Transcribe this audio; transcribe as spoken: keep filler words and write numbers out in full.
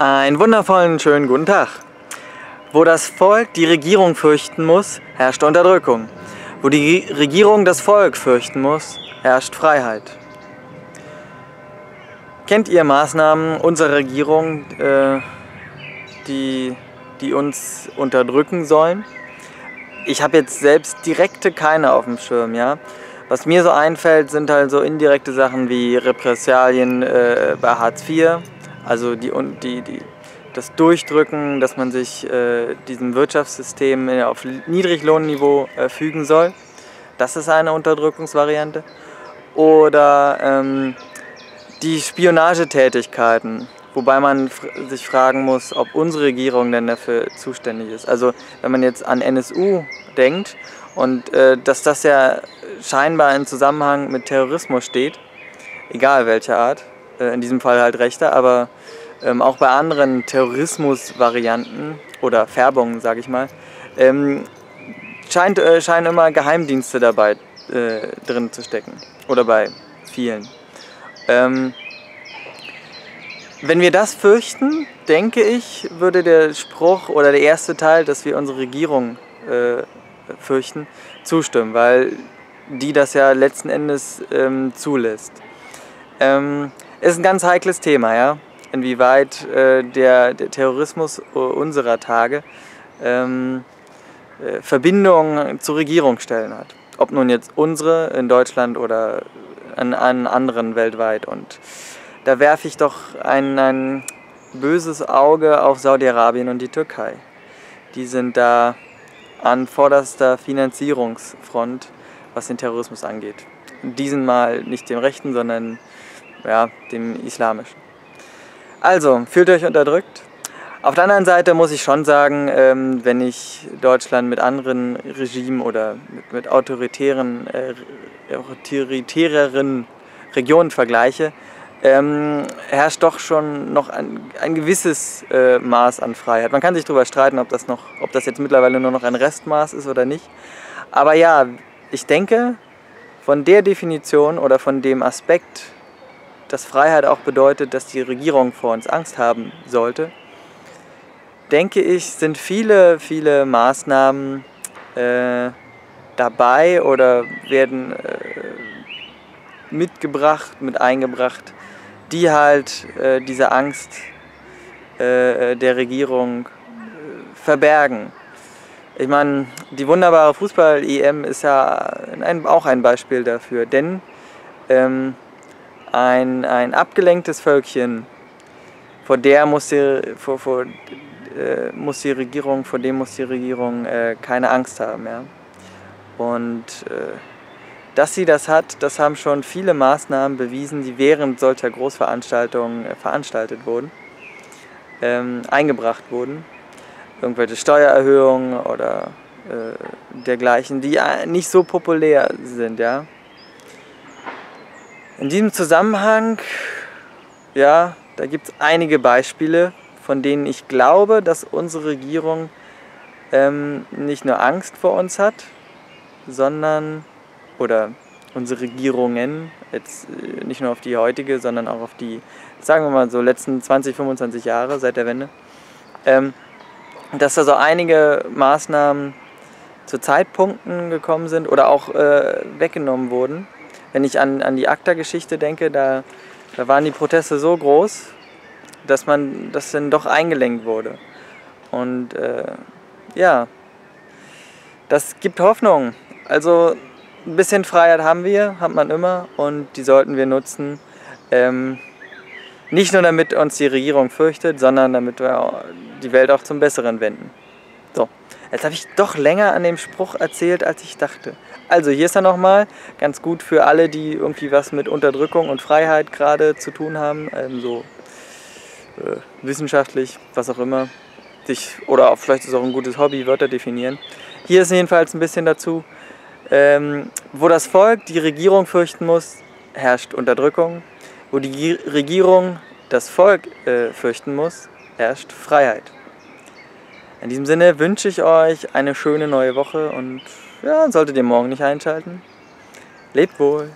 Einen wundervollen schönen guten Tag. Wo das Volk die Regierung fürchten muss, herrscht Unterdrückung. Wo die Regierung das Volk fürchten muss, herrscht Freiheit. Kennt ihr Maßnahmen unserer Regierung, äh, die, die uns unterdrücken sollen? Ich habe jetzt selbst direkte keine auf dem Schirm, ja. Was mir so einfällt, sind halt so indirekte Sachen wie Repressalien äh, bei Hartz vier, also die, die, die, das Durchdrücken, dass man sich äh, diesem Wirtschaftssystem auf Niedriglohnniveau äh, fügen soll. Das ist eine Unterdrückungsvariante. Oder ähm, die Spionagetätigkeiten, wobei man sich fragen muss, ob unsere Regierung denn dafür zuständig ist. Also wenn man jetzt an N S U denkt und äh, dass das ja scheinbar im Zusammenhang mit Terrorismus steht, egal welcher Art, äh, in diesem Fall halt rechter, aber ähm, auch bei anderen Terrorismusvarianten oder Färbungen, sage ich mal, ähm, scheint, äh, scheinen immer Geheimdienste dabei äh, drin zu stecken oder bei vielen. Ähm, Wenn wir das fürchten, denke ich, würde der Spruch oder der erste Teil, dass wir unsere Regierung äh, fürchten, zustimmen, weil die das ja letzten Endes ähm, zulässt. Ähm, ist ein ganz heikles Thema, ja? Inwieweit äh, der, der Terrorismus unserer Tage ähm, äh, Verbindungen zur Regierung stellen hat. Ob nun jetzt unsere in Deutschland oder an, an anderen weltweit. Und da werfe ich doch ein, ein böses Auge auf Saudi-Arabien und die Türkei. Die sind da an vorderster Finanzierungsfront, was den Terrorismus angeht. Diesen Mal nicht dem rechten, sondern ja, dem islamischen. Also, fühlt euch unterdrückt. Auf der anderen Seite muss ich schon sagen, ähm, wenn ich Deutschland mit anderen Regimen oder mit, mit autoritären, äh, autoritäreren Regionen vergleiche, Ähm, herrscht doch schon noch ein, ein gewisses äh, Maß an Freiheit. Man kann sich darüber streiten, ob das, noch, ob das jetzt mittlerweile nur noch ein Restmaß ist oder nicht. Aber ja, ich denke, von der Definition oder von dem Aspekt, dass Freiheit auch bedeutet, dass die Regierung vor uns Angst haben sollte, denke ich, sind viele, viele Maßnahmen äh, dabei oder werden äh, mitgebracht, mit eingebracht, die halt äh, diese Angst äh, der Regierung äh, verbergen. Ich meine, die wunderbare Fußball-E M ist ja ein, auch ein Beispiel dafür, denn ähm, ein, ein abgelenktes Völkchen, vor der muss die, vor, vor, äh, muss die Regierung, vor dem muss die Regierung äh, keine Angst haben. Ja? Und äh, Dass sie das hat, das haben schon viele Maßnahmen bewiesen, die während solcher Großveranstaltungen veranstaltet wurden, ähm, eingebracht wurden. Irgendwelche Steuererhöhungen oder äh, dergleichen, die nicht so populär sind, ja. In diesem Zusammenhang, ja, da gibt es einige Beispiele, von denen ich glaube, dass unsere Regierung ähm, nicht nur Angst vor uns hat, sondern oder unsere Regierungen, jetzt nicht nur auf die heutige, sondern auch auf die, sagen wir mal so, letzten zwanzig, fünfundzwanzig Jahre seit der Wende, ähm, dass da so einige Maßnahmen zu Zeitpunkten gekommen sind oder auch äh, weggenommen wurden. Wenn ich an, an die ACTA-Geschichte denke, da, da waren die Proteste so groß, dass man das dann doch eingelenkt wurde. Und äh, ja, das gibt Hoffnung. Also ein bisschen Freiheit haben wir, hat man immer, und die sollten wir nutzen. Ähm, nicht nur damit uns die Regierung fürchtet, sondern damit wir die Welt auch zum Besseren wenden. So, jetzt habe ich doch länger an dem Spruch erzählt, als ich dachte. Also hier ist er nochmal, ganz gut für alle, die irgendwie was mit Unterdrückung und Freiheit gerade zu tun haben, ähm, so äh, wissenschaftlich, was auch immer. Sich, oder auch, vielleicht ist es auch ein gutes Hobby, Wörter definieren. Hier ist jedenfalls ein bisschen dazu. Ähm, wo das Volk die Regierung fürchten muss, herrscht Unterdrückung. Wo die Regierung das Volk äh, fürchten muss, herrscht Freiheit. In diesem Sinne wünsche ich euch eine schöne neue Woche und ja, solltet ihr morgen nicht einschalten. Lebt wohl!